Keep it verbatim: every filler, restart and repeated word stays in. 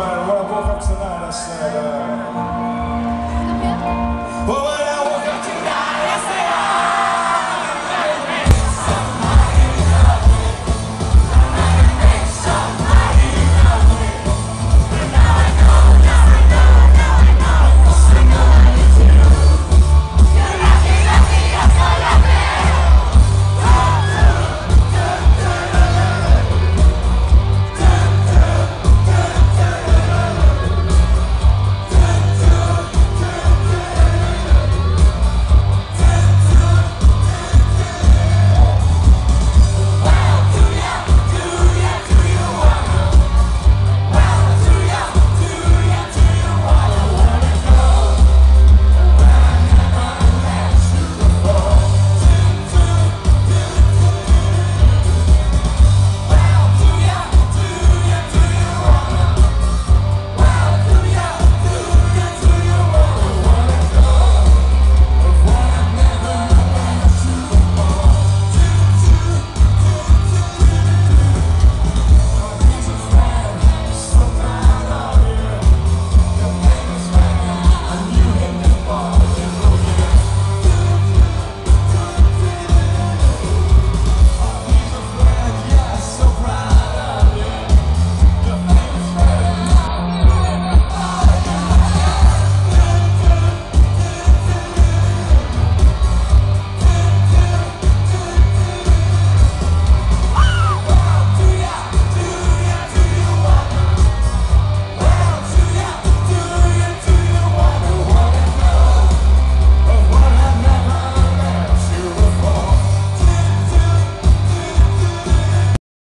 man, when I woke up tonight, I said, uh,